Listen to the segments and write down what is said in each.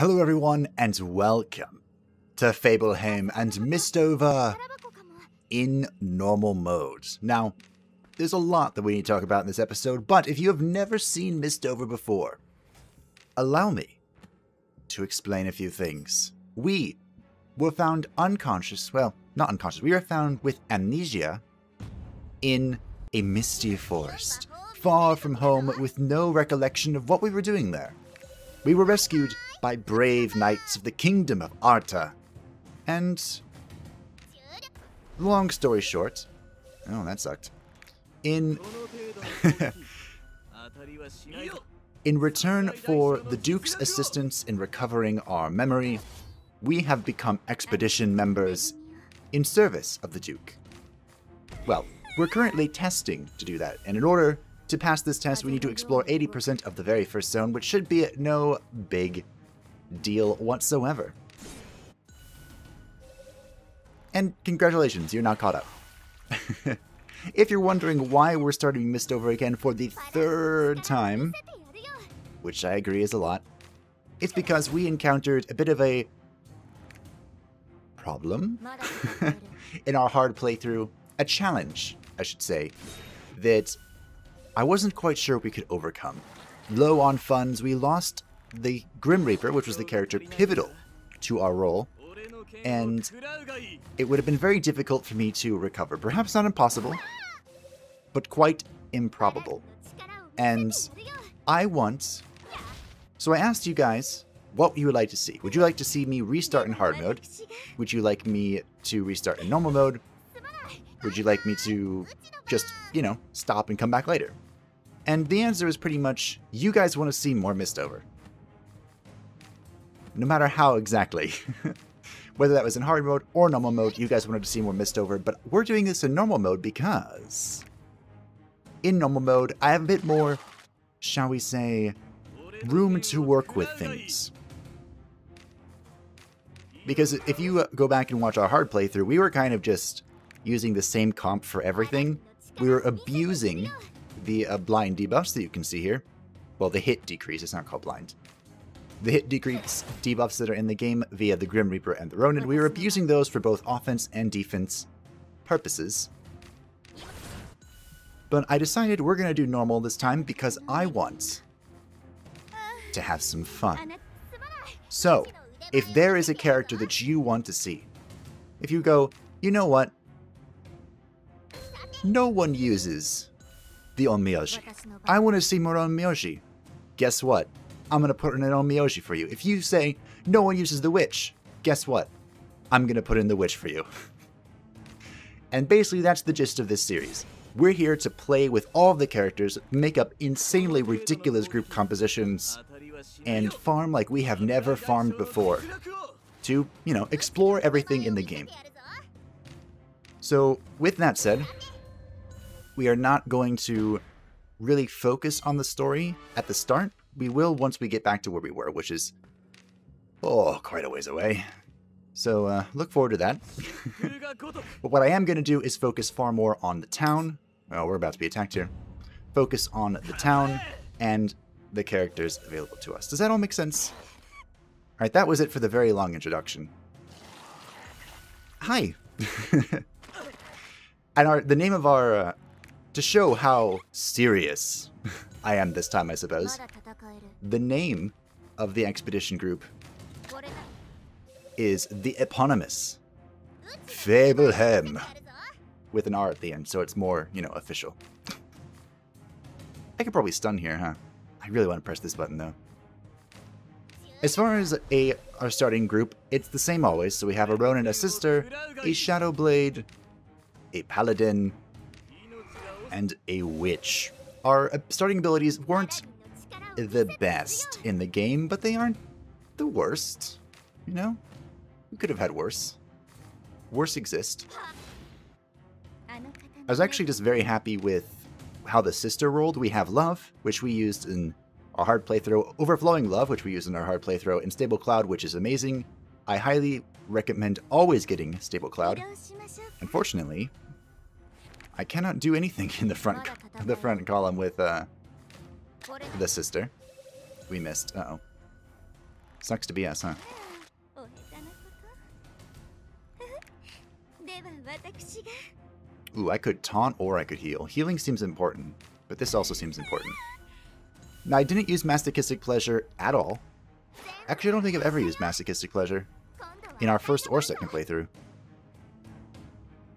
Hello everyone and welcome to Fableheim and Mistover in normal mode. Now, there's a lot that we need to talk about in this episode, but if you have never seen Mistover before, allow me to explain a few things. We were found unconscious, well, not unconscious, we were found with amnesia in a misty forest, far from home with no recollection of what we were doing there. We were rescued by brave knights of the kingdom of Arta, and long story short, oh, that sucked. In return for the Duke's assistance in recovering our memory, we have become expedition members in service of the Duke. Well, we're currently testing to do that, and in order to pass this test, we need to explore 80% of the very first zone, which should be no big deal whatsoever. And congratulations, you're now caught up. If you're wondering why we're starting Mistover again for the third time, which I agree is a lot, it's because we encountered a bit of a problem in our hard playthrough, a challenge, I should say, that I wasn't quite sure we could overcome. Low on funds, we lost the Grim Reaper, which was the character pivotal to our role, and it would have been very difficult for me to recover. Perhaps not impossible, but quite improbable. And I want... So I asked you guys what you would like to see. Would you like to see me restart in hard mode? Would you like me to restart in normal mode? Would you like me to just, you know, stop and come back later? And the answer is pretty much, you guys want to see more Mistover. No matter how exactly. Whether that was in hard mode or normal mode, you guys wanted to see more Mistover, but we're doing this in normal mode because... in normal mode, I have a bit more, shall we say, room to work with things. Because if you go back and watch our hard playthrough, we were kind of just using the same comp for everything. We were abusing the blind debuffs that you can see here. Well, the hit decrease, it's not called blind. The hit decrease debuffs that are in the game via the Grim Reaper and the Ronin, we were abusing those for both offense and defense purposes. But I decided we're gonna do normal this time because I want to have some fun. So, if there is a character that you want to see, if you go, you know what? No one uses the Onmyoji. I want to see more Onmyoji. Guess what? I'm going to put in an Onmyoji for you. If you say, no one uses the witch, guess what? I'm going to put in the witch for you. And basically that's the gist of this series. We're here to play with all the characters, make up insanely ridiculous group compositions, and farm like we have never farmed before. To, you know, explore everything in the game. So, with that said, we are not going to really focus on the story at the start. We will once we get back to where we were, which is, oh, quite a ways away. So look forward to that. But what I am going to do is focus far more on the town. Well, we're about to be attacked here. Focus on the town and the characters available to us. Does that all make sense? All right, that was it for the very long introduction. Hi. And the name of our, to show how serious I am this time, I suppose, the name of the expedition group is the eponymous Fableheim, with an R at the end, so it's more, you know, official. I could probably stun here, huh? I really want to press this button, though. As far as our starting group, it's the same always, so we have a Ronin, a sister, a Shadow Blade, a Paladin, and a Witch. Our starting abilities weren't the best in the game, but they aren't the worst, you know? We could have had worse. Worse exist. I was actually just very happy with how the sister rolled. We have Love, which we used in our hard playthrough, Overflowing Love, which we use in our hard playthrough, and Stable Cloud, which is amazing. I highly recommend always getting Stable Cloud. Unfortunately, I cannot do anything in the front column with the sister. We missed. Uh-oh. Sucks to be us, huh? Ooh, I could taunt or I could heal. Healing seems important, but this also seems important. Now, I didn't use Masochistic Pleasure at all. Actually, I don't think I've ever used Masochistic Pleasure in our first or second playthrough.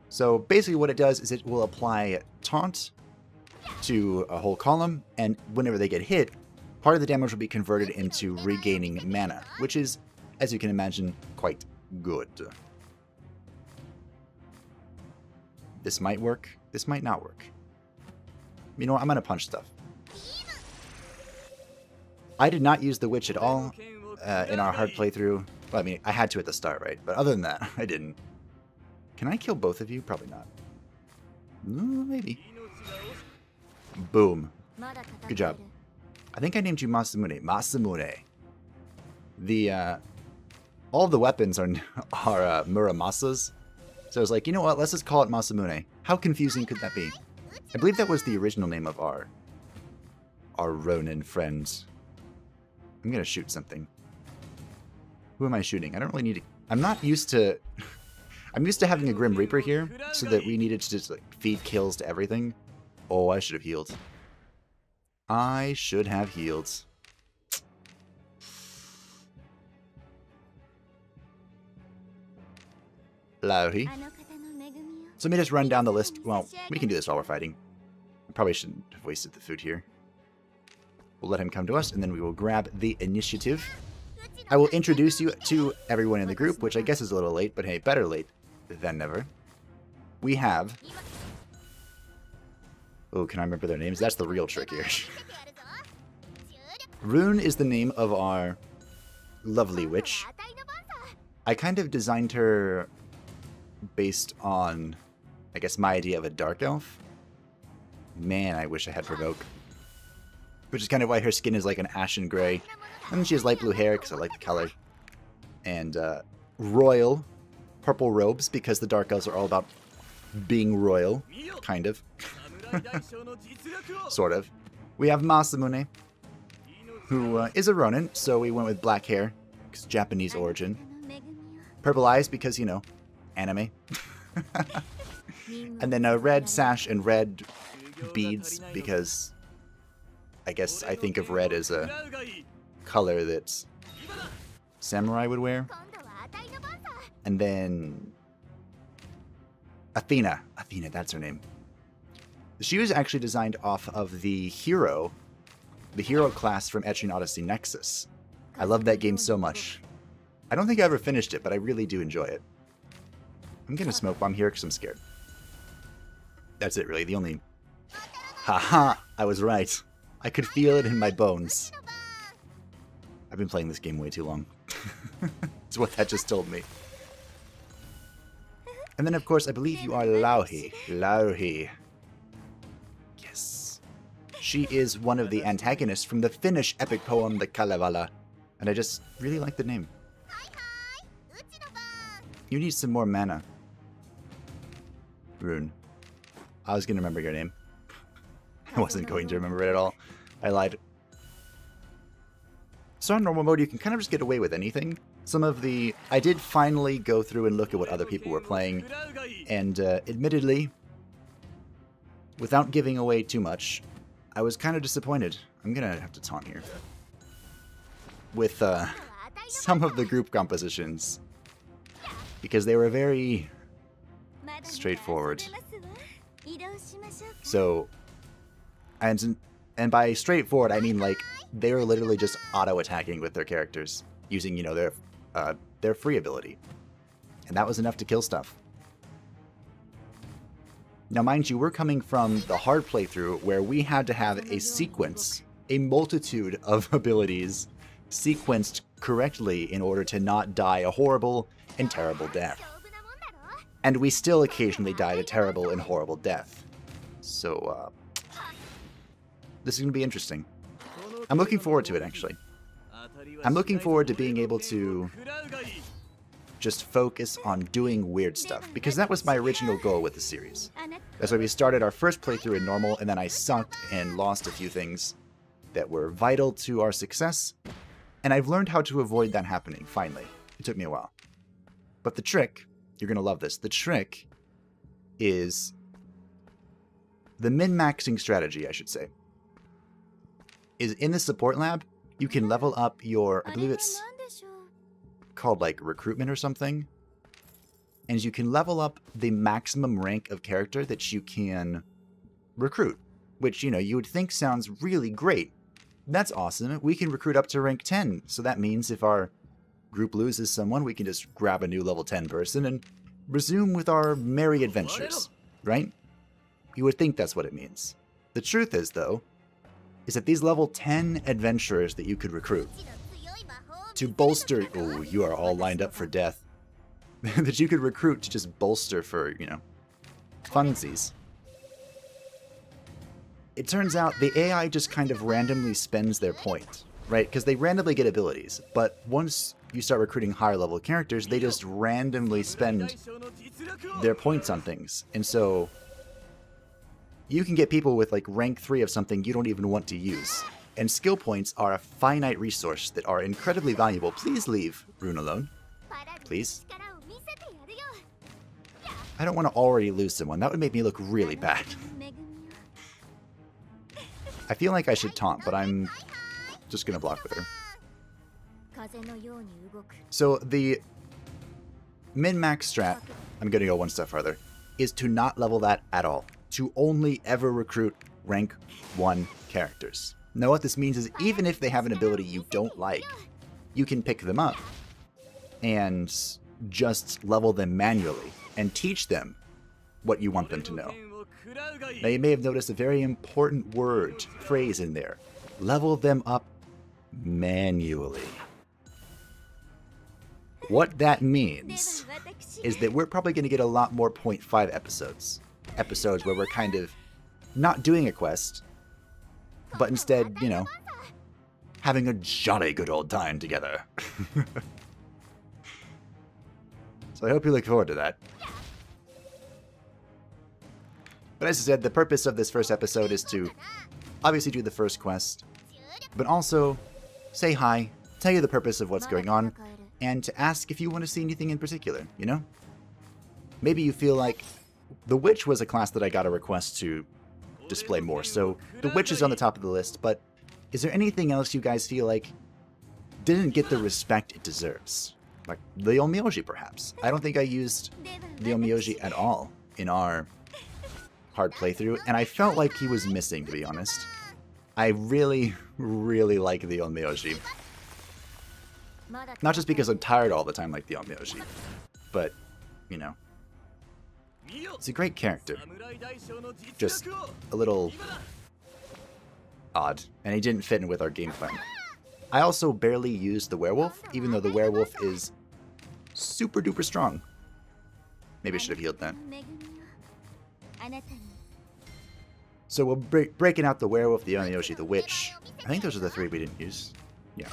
So basically what it does is it will apply taunt to a whole column, and whenever they get hit, part of the damage will be converted into regaining mana, which is, as you can imagine, quite good. This might work, this might not work. You know what, I'm gonna punch stuff. I did not use the witch at all in our hard playthrough. Well, I mean, I had to at the start, right? But other than that, I didn't. Can I kill both of you? Probably not. Maybe. Boom. Good job. I think I named you Masamune. Masamune. The, all the weapons are Muramasas. So I was like, you know what? Let's just call it Masamune. How confusing could that be? I believe that was the original name of our Ronin friends. I'm gonna shoot something. Who am I shooting? I don't really need to... I'm not used to... I'm used to having a Grim Reaper here, so that we needed to just like, feed kills to everything. Oh, I should have healed. I should have healed. Louhi. So let me just run down the list. Well, we can do this while we're fighting. I probably shouldn't have wasted the food here. We'll let him come to us, and then we will grab the initiative. I will introduce you to everyone in the group, which I guess is a little late, but hey, better late than never. We have... Oh, can I remember their names? That's the real trick here. Rune is the name of our lovely witch. I kind of designed her... based on, I guess, my idea of a dark elf. Man, I wish I had Provoke. Which is kind of why her skin is like an ashen gray. And she has light blue hair, because I like the color. And royal purple robes, because the dark elves are all about being royal. Kind of. Sort of. We have Masamune, who is a Ronin, so we went with black hair, because Japanese origin. Purple eyes, because, you know, anime. And then a red sash and red beads, because I guess I think of red as a color that samurai would wear. And then Athena. Athena, that's her name. She was actually designed off of the hero class from Etrian Odyssey Nexus. I love that game so much. I don't think I ever finished it, but I really do enjoy it. I'm gonna smoke bomb here because I'm scared. That's it, really. The only... Haha! I was right. I could feel it in my bones. I've been playing this game way too long. It's what that just told me. And then, of course, I believe you are Louhi. Louhi. Yes. She is one of the antagonists from the Finnish epic poem, the Kalevala. And I just really like the name. You need some more mana. Rune. I was going to remember your name. I wasn't going to remember it at all. I lied. So on normal mode, you can kind of just get away with anything. Some of the... I did finally go through and look at what other people were playing. And admittedly, without giving away too much, I was kind of disappointed. I'm going to have to taunt here. With some of the group compositions. Because they were very straightforward. So... And by straightforward, I mean, like, they were literally just auto-attacking with their characters, using, you know, their free ability. And that was enough to kill stuff. Now, mind you, we're coming from the hard playthrough, where we had to have a sequence, a multitude of abilities, sequenced correctly in order to not die a horrible and terrible death. And we still occasionally died a terrible and horrible death. So, this is going to be interesting. I'm looking forward to it, actually. I'm looking forward to being able to just focus on doing weird stuff, because that was my original goal with the series. That's why we started our first playthrough in normal, and then I sucked and lost a few things that were vital to our success, And I've learned how to avoid that happening, finally. It took me a while. But the trick, you're going to love this, the trick is the min-maxing strategy, I should say, is in the support lab, you can level up your, I believe it's called like recruitment or something, and you can level up the maximum rank of character that you can recruit, which, you know, you would think sounds really great. That's awesome. We can recruit up to rank 10. So that means if our group loses someone, we can just grab a new level 10 person and resume with our merry adventures, right? You would think that's what it means. The truth is, though, is that these level 10 adventurers that you could recruit to bolster... Oh, you are all lined up for death. That you could recruit to just bolster for, you know, funsies. It turns out the AI just kind of randomly spends their point, right? Because they randomly get abilities, but once you start recruiting higher level characters, they just randomly spend their points on things. And so you can get people with like rank 3 of something you don't even want to use. And skill points are a finite resource that are incredibly valuable. Please leave Rune alone. Please. I don't want to already lose someone. That would make me look really bad. I feel like I should taunt, but I'm just going to block with her. So the min-max strat, I'm going to go one step further, is to not level that at all. To only ever recruit rank 1 characters. Now what this means is even if they have an ability you don't like, you can pick them up and just level them manually and teach them what you want them to know. Now you may have noticed a very important word, phrase in there. Level them up manually. What that means is that we're probably going to get a lot more 0.5 episodes. Episodes where we're kind of not doing a quest, but instead, you know, having a jolly good old time together. So I hope you look forward to that. But as I said, the purpose of this first episode is to obviously do the first quest, but also say hi, tell you the purpose of what's going on, and to ask if you want to see anything in particular, you know? Maybe you feel like... The Witch was a class that I got a request to display more, so the Witch is on the top of the list, but is there anything else you guys feel like didn't get the respect it deserves? Like the Onmyoji, perhaps. I don't think I used the Onmyoji at all in our hard playthrough, and I felt like he was missing, to be honest. I really, really like the Onmyoji. Not just because I'm tired all the time like the Onmyoji, but, you know. It's a great character, just a little odd, and he didn't fit in with our game plan. I also barely used the werewolf, even though the werewolf is super duper strong. Maybe I should have healed that. So we're breaking out the werewolf, the Onmyoji, the witch. I think those are the three we didn't use. Yeah.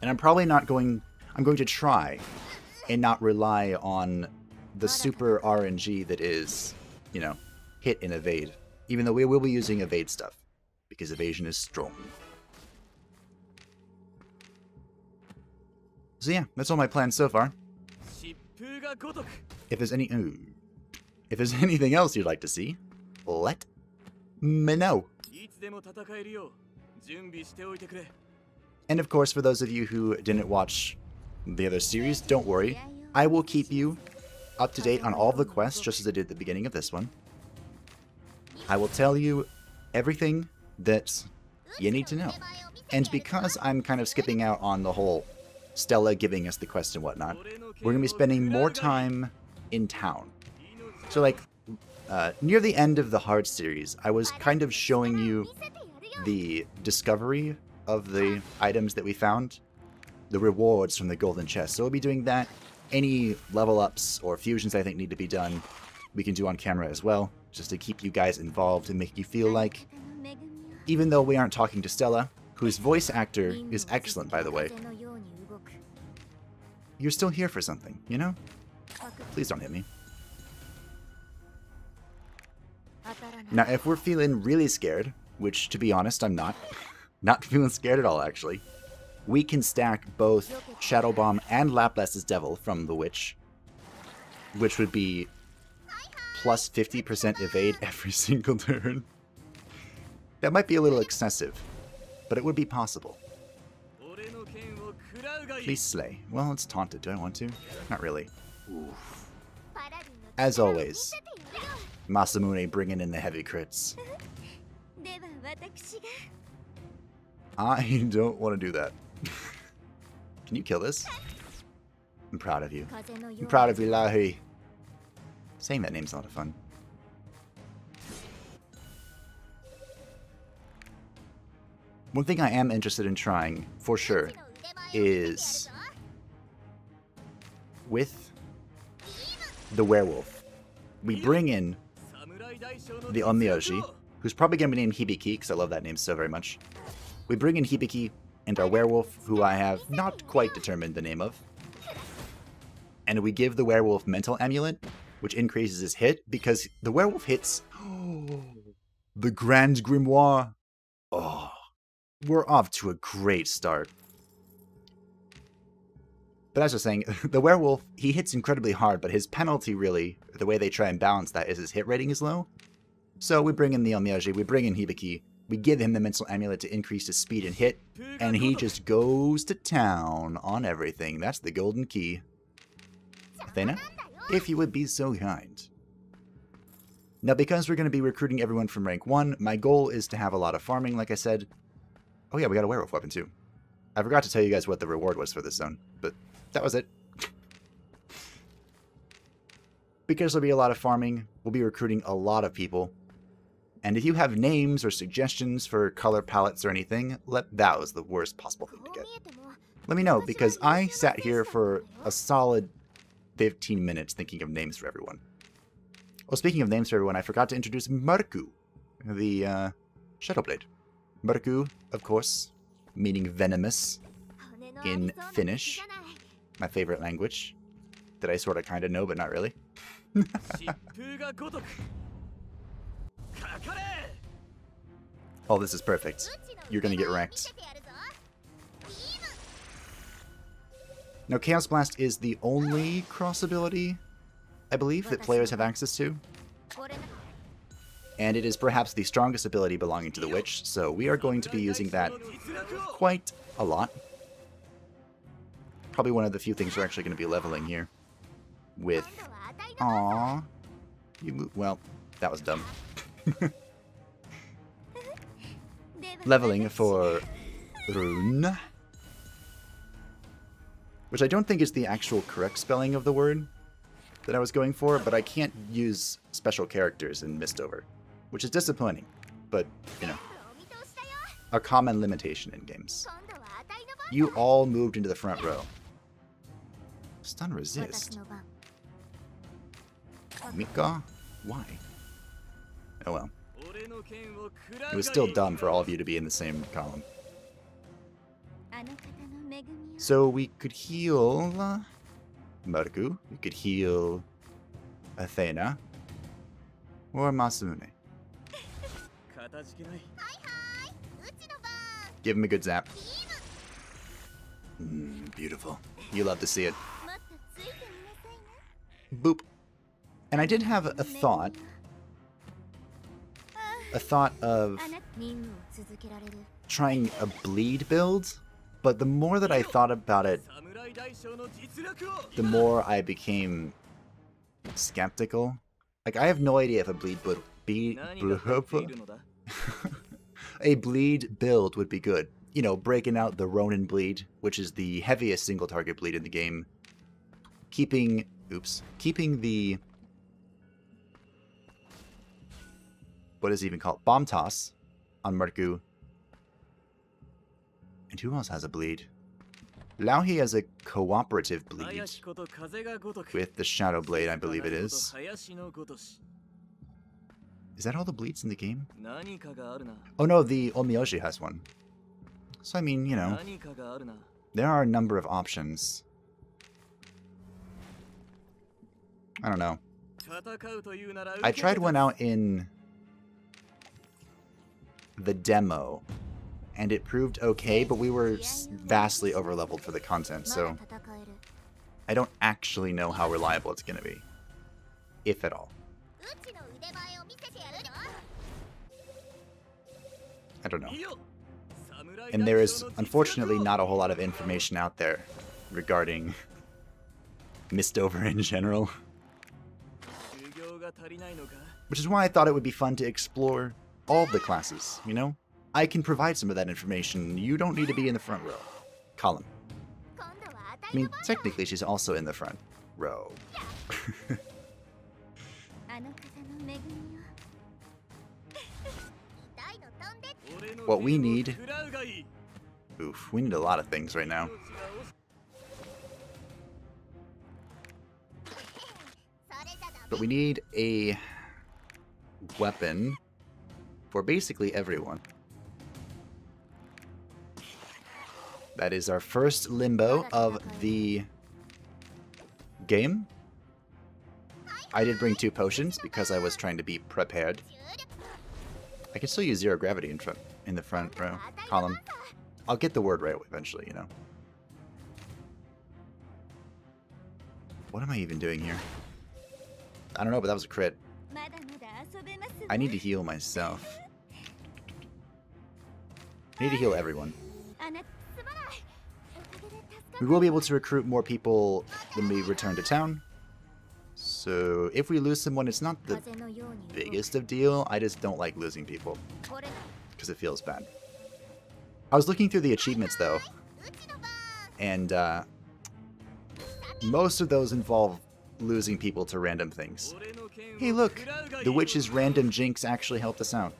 And I'm probably not going... I'm going to try and not rely on the super RNG that is, you know, hit and evade. Even though we will be using evade stuff, because evasion is strong. So yeah, that's all my plans so far. If there's any... Ooh, if there's anything else you'd like to see, let me know. And of course, for those of you who didn't watch the other series, don't worry. I will keep you up to date on all the quests, just as I did at the beginning of this one. I will tell you everything that you need to know. And because I'm kind of skipping out on the whole Stella giving us the quest and whatnot, we're going to be spending more time in town. So like, near the end of the hard series, I was kind of showing you the discovery of the items that we found, the rewards from the golden chest. So we'll be doing that. Any level ups or fusions I think need to be done, we can do on camera as well, just to keep you guys involved and make you feel like, even though we aren't talking to Stella, whose voice actor is excellent, by the way, you're still here for something, you know? Please don't hit me. Now, if we're feeling really scared, which to be honest, I'm not feeling scared at all, actually. we can stack both Shadow Bomb and Laplace's Devil from the Witch, which would be plus 50% evade every single turn. That might be a little excessive, but it would be possible. Please slay. Well, it's taunted. Do I want to? Not really. Oof. As always, Masamune bringing in the heavy crits. I don't want to do that. Can you kill this? I'm proud of you. I'm proud of you, Louhi. Saying that name's a lot of fun. One thing I am interested in trying, for sure, is with the werewolf. We bring in the Onmyoji, who's probably going to be named Hibiki, because I love that name so very much. We bring in Hibiki and our werewolf, who I have not quite determined the name of. And we give the werewolf Mental Amulet, which increases his hit, because the werewolf hits the Grand Grimoire. Oh, we're off to a great start. But as I was saying, the werewolf, he hits incredibly hard, but his penalty really, the way they try and balance that is his hit rating is low. So we bring in the Onmyoji, we bring in Hibiki, we give him the Mental Amulet to increase his speed and hit, and he just goes to town on everything. That's the golden key. Athena, if you would be so kind. Now, because we're going to be recruiting everyone from rank 1, my goal is to have a lot of farming, like I said. Oh yeah, we got a werewolf weapon too. I forgot to tell you guys what the reward was for this zone, but that was it. Because there'll be a lot of farming, we'll be recruiting a lot of people. And if you have names or suggestions for color palettes or anything, that was the worst possible thing to get. Let me know, because I sat here for a solid 15 minutes thinking of names for everyone. Well, speaking of names for everyone, I forgot to introduce Marku, the Shadowblade. Marku, of course, meaning venomous in Finnish, my favorite language that I sort of kind of know, but not really. Oh, this is perfect. You're going to get wrecked. Now, Chaos Blast is the only cross ability, I believe, that players have access to. And it is perhaps the strongest ability belonging to the Witch, so we are going to be using that quite a lot. Probably one of the few things we're actually going to be leveling here. With... Aww. Well, that was dumb. Leveling for Rune, which I don't think is the actual correct spelling of the word that I was going for, but I can't use special characters in Mistover, which is disappointing, but, you know, a common limitation in games. You all moved into the front row. Stun resist. Mika? Why? Oh well. It was still dumb for all of you to be in the same column. So we could heal Marku, we could heal Athena, or Masamune. Give him a good zap. Beautiful. You love to see it. Boop. And I did have a thought. A thought of trying a bleed build, but the more that I thought about it, the more I became skeptical. Like, I have no idea if a bleed build would be good. You know, breaking out the Ronin bleed, which is the heaviest single target bleed in the game. Keeping the... what is it even called? Bomb Toss on Marku. And who else has a bleed? Louhi has a cooperative bleed with the Shadow Blade, I believe it is. Is that all the bleeds in the game? Oh no, the Onmyoji has one. So I mean, you know, there are a number of options. I don't know. I tried one out in the demo, and it proved okay, but we were vastly overleveled for the content, so I don't actually know how reliable it's going to be, if at all. I don't know. And there is, unfortunately, not a whole lot of information out there regarding Mistover in general. Which is why I thought it would be fun to explore all the classes, you know? I can provide some of that information. You don't need to be in the front row. Column. I mean, technically, she's also in the front row. What we need... Oof, we need a lot of things right now. But we need a weapon for basically everyone. That is our first limbo of the game. I did bring 2 potions because I was trying to be prepared. I can still use Zero Gravity in the front row column. I'll get the word right eventually, you know. What am I even doing here? I don't know, but that was a crit. I need to heal myself. I need to heal everyone. We will be able to recruit more people when we return to town. So if we lose someone, it's not the biggest of deal. I just don't like losing people because it feels bad. I was looking through the achievements though, and most of those involve losing people to random things. Hey look, the witch's random jinx actually helped us out.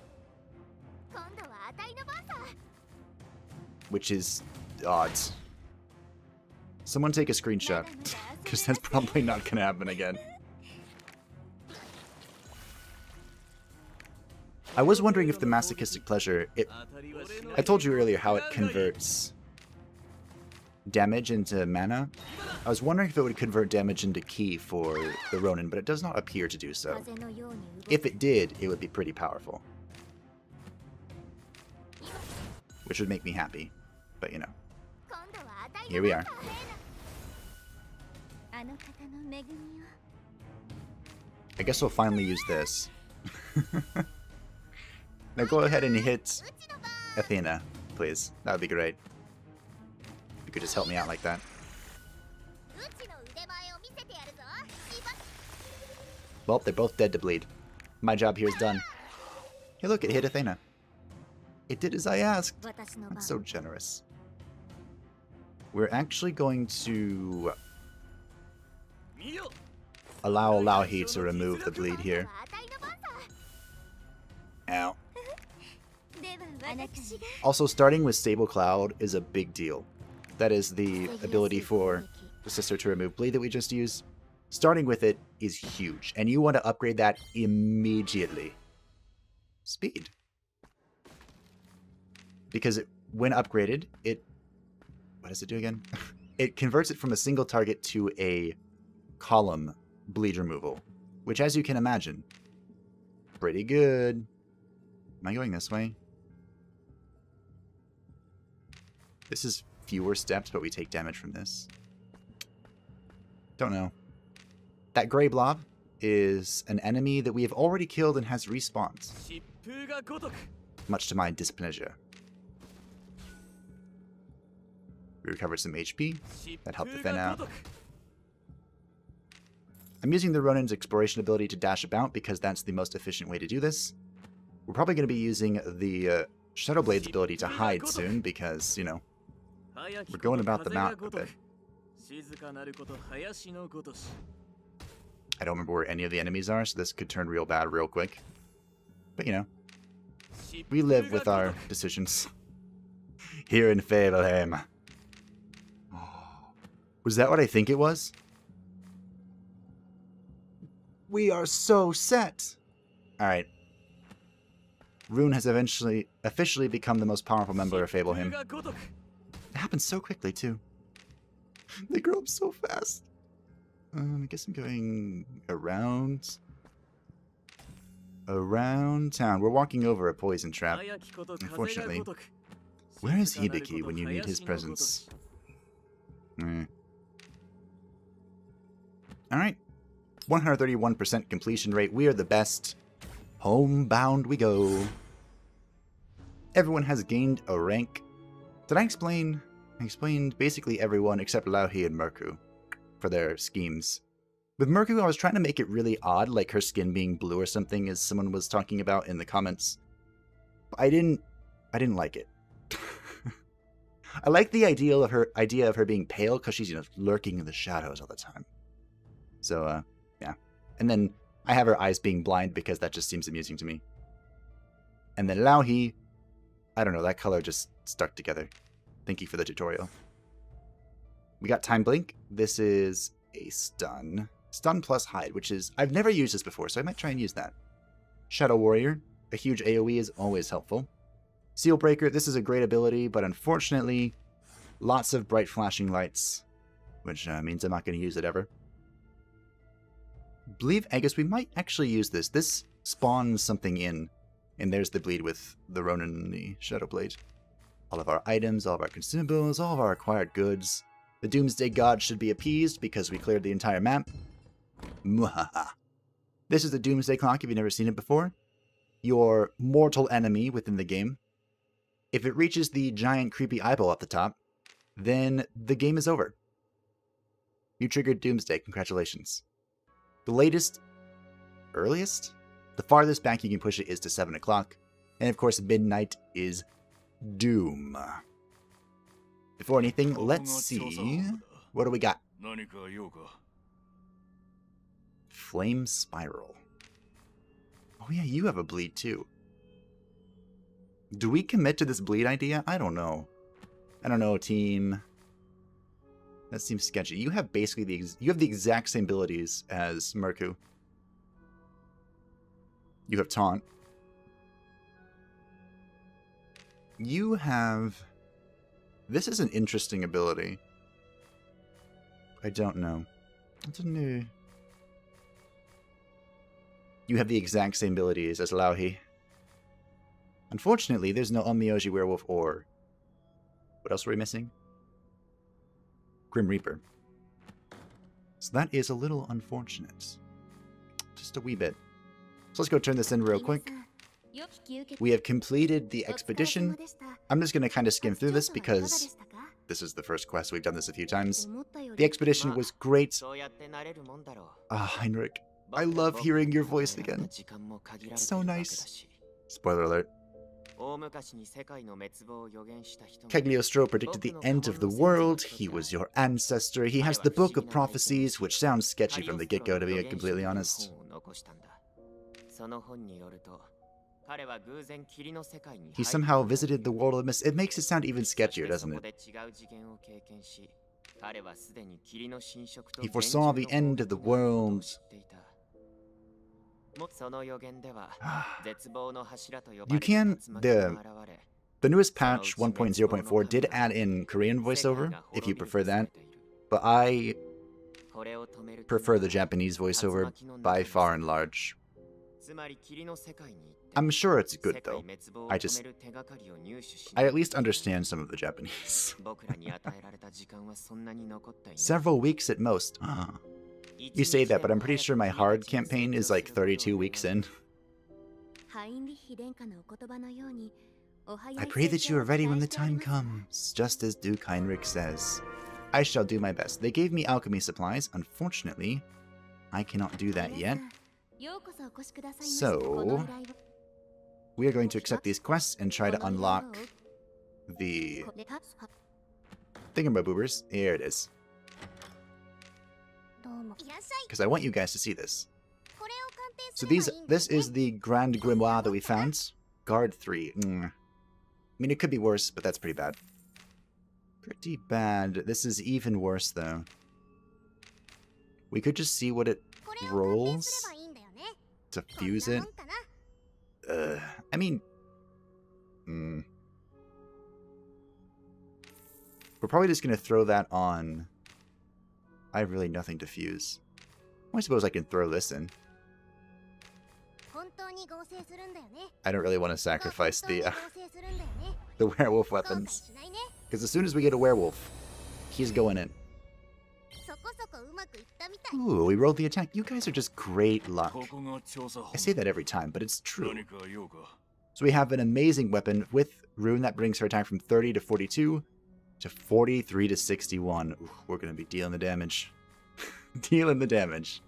Which is odds. Someone take a screenshot, because that's probably not going to happen again. I was wondering if the Masochistic Pleasure... I told you earlier how it converts damage into mana. I was wondering if it would convert damage into ki for the Ronin, but it does not appear to do so. If it did, it would be pretty powerful. Which would make me happy, but you know. Here we are. I guess we'll finally use this. Now go ahead and hit Athena, please. That would be great. You could just help me out like that. Well, they're both dead to bleed. My job here is done. Hey look, it hit Athena. It did as I asked. That's so generous. We're actually going to allow Louhi to remove the bleed here. Ow. Also, starting with Stable Cloud is a big deal. That is the ability for the sister to remove bleed that we just used. Starting with it is huge, and you want to upgrade that immediately. Speed. Because it, when upgraded, it... What does it do again? It converts it from a single target to a column bleed removal, which, as you can imagine, pretty good. Am I going this way? This is fewer steps, but we take damage from this. Don't know. That gray blob is an enemy that we have already killed and has respawned, much to my displeasure. We recovered some HP. That helped Athena out. I'm using the Ronin's exploration ability to dash about because that's the most efficient way to do this. We're probably going to be using the Shadow Blade's ability to hide soon because, you know, we're going about the map a bit. I don't remember where any of the enemies are, so this could turn real bad real quick. But, you know, we live with our decisions here in Fableheim. Was that what I think it was? We are so set! Alright. Rune has eventually, officially become the most powerful member of Fableheim. It happened so quickly, too. They grow up so fast. I guess I'm going around... Around town. We're walking over a poison trap, unfortunately. Where is Hibiki when you need his presence? Alright. 131% completion rate. We are the best. Homebound we go. Everyone has gained a rank. Did I explain? I explained basically everyone except Louhi and Marku for their schemes. With Marku, I was trying to make it really odd, like her skin being blue or something, as someone was talking about in the comments. But I didn't like it. I like the idea of her being pale because she's, you know, lurking in the shadows all the time. So yeah. And then I have her eyes being blind because that just seems amusing to me. And then Louhi, I don't know, that color just stuck together. Thank you for the tutorial. We got Time Blink. This is a stun. Stun plus hide, which is... I've never used this before, so I might try and use that. Shadow Warrior. A huge AoE is always helpful. Seal Breaker. This is a great ability, but unfortunately, lots of bright flashing lights, which means I'm not going to use it ever. I guess we might actually use this. This spawns something in. And there's the bleed with the Ronin and the Shadow Blade. All of our items, all of our consumables, all of our acquired goods. The Doomsday God should be appeased because we cleared the entire map. Muhaha. This is the Doomsday Clock if you've never seen it before. Your mortal enemy within the game. If it reaches the giant creepy eyeball at the top, then the game is over. You triggered Doomsday. Congratulations. The latest, earliest, the farthest back you can push it is to 7 o'clock. And of course, midnight is doom. Before anything, let's see. What do we got? Flame Spiral. Oh yeah, you have a bleed too. Do we commit to this bleed idea? I don't know. I don't know, team. That seems sketchy. You have basically the exact same abilities as Marku. You have Taunt. You have... This is an interesting ability. I don't know. I don't know. You have the exact same abilities as Louhi. Unfortunately, there's no Onmyoji Werewolf or... What else were we missing? Grim Reaper. So that is a little unfortunate. Just a wee bit. So let's go turn this in real quick. We have completed the expedition. I'm just going to kind of skim through this because this is the first quest. We've done this a few times. The expedition was great. Heinrich, I love hearing your voice again. It's so nice. Spoiler alert. Cagliostro predicted the end of the world. He was your ancestor. He has the Book of Prophecies, which sounds sketchy from the get-go, to be completely honest. He somehow visited the world of mist. It makes it sound even sketchier, doesn't it? He foresaw the end of the world. You can... The newest patch, 1.0.4, did add in Korean voiceover, if you prefer that. But I prefer the Japanese voiceover by far and large. I'm sure it's good, though. I at least understand some of the Japanese. Several weeks at most. You say that, but I'm pretty sure my hard campaign is like 32 weeks in. I pray that you are ready when the time comes, just as Duke Heinrich says. I shall do my best. They gave me alchemy supplies. Unfortunately, I cannot do that yet. So, we are going to accept these quests and try to unlock the thingamaboobers. Here it is. Because I want you guys to see this. So this is the Grand Grimoire that we found. Guard 3. I mean, it could be worse, but that's pretty bad. Pretty bad. This is even worse, though. We could just see what it rolls to fuse it. I mean... We're probably just going to throw that on... I have really nothing to fuse. I suppose I can throw this in. I don't really want to sacrifice the... the werewolf weapons. Because as soon as we get a werewolf, he's going in. Ooh, we rolled the attack. You guys are just great luck. I say that every time, but it's true. So we have an amazing weapon with Rune that brings her attack from 30 to 42 to 43 to 61. Ooh, we're going to be dealing the damage. Dealing the damage.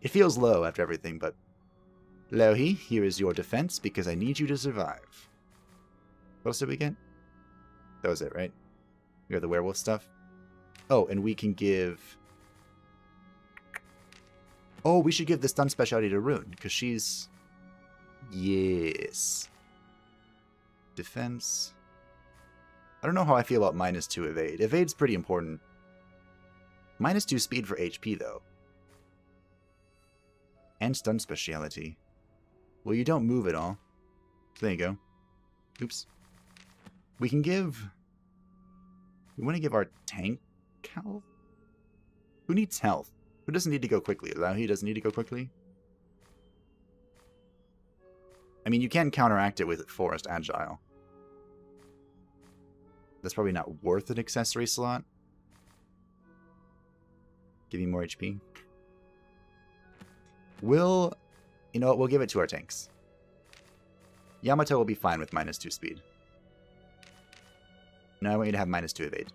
It feels low after everything, but... Louhi, here is your defense because I need you to survive. What else did we get? That was it, right? We got the werewolf stuff. Oh, and we can give... Oh, we should give the stun specialty to Rune, because she's... Yes. Defense. I don't know how I feel about -2 evade. Evade's pretty important. -2 speed for HP, though. And stun speciality. Well, you don't move at all. There you go. Oops. We can give... We want to give our tank health? Who needs health? Who doesn't need to go quickly? Louhi doesn't need to go quickly? I mean, you can counteract it with Forest Agile. That's probably not worth an accessory slot. Give me more HP. We'll... You know what? We'll give it to our tanks. Yamato will be fine with -2 speed. Now I want you to have -2 evade.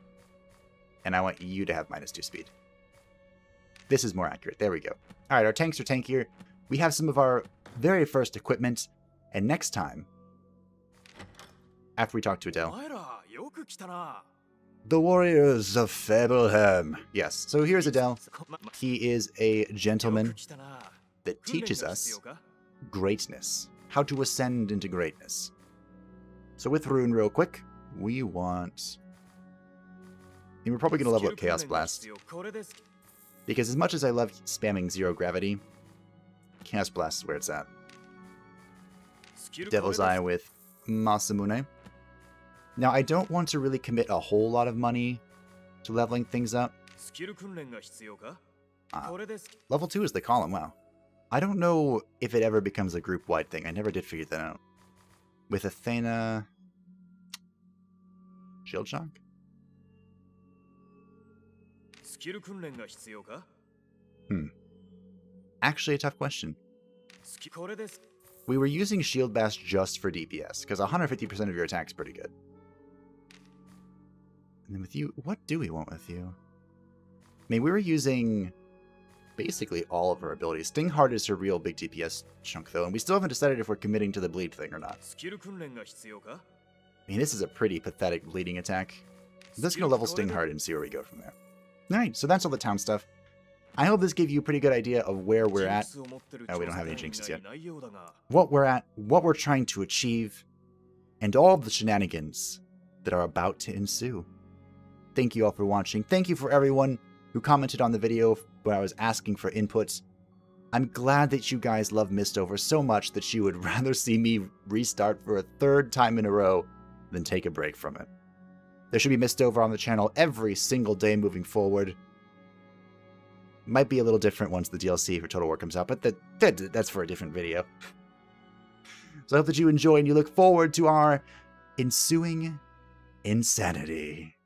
And I want you to have -2 speed. This is more accurate. There we go. All right, our tanks are tankier. We have some of our very first equipment. And next time, after we talk to Adele, the warriors of Fableheim. Yes, so here's Adele. He is a gentleman that teaches us greatness, how to ascend into greatness. So with Rune real quick, we want... And we're probably going to level up Chaos Blast. Because as much as I love spamming Zero Gravity, Chaos Blast is where it's at. Devil's Eye with Masamune. Now, I don't want to really commit a whole lot of money to leveling things up. Level 2 is the column, wow. I don't know if it ever becomes a group-wide thing. I never did figure that out. With Athena... Shield Shock? Actually, a tough question. We were using Shield Bash just for DPS, because 150% of your attack's pretty good. And then with you, what do we want with you? I mean, we were using basically all of her abilities. Stingheart is her real big DPS chunk, though, and we still haven't decided if we're committing to the bleed thing or not. I mean, this is a pretty pathetic bleeding attack. I'm just going to level Stingheart and see where we go from there. Alright, so that's all the town stuff. I hope this gave you a pretty good idea of where we're at. Oh, we don't have any jinxes yet. What we're at, what we're trying to achieve, and all the shenanigans that are about to ensue. Thank you all for watching. Thank you for everyone who commented on the video when I was asking for inputs. I'm glad that you guys love Mistover so much that you would rather see me restart for a third time in a row than take a break from it. There should be Mistover on the channel every single day moving forward. Might be a little different once the DLC for Total War comes out, but that's for a different video. So I hope that you enjoy and you look forward to our ensuing insanity.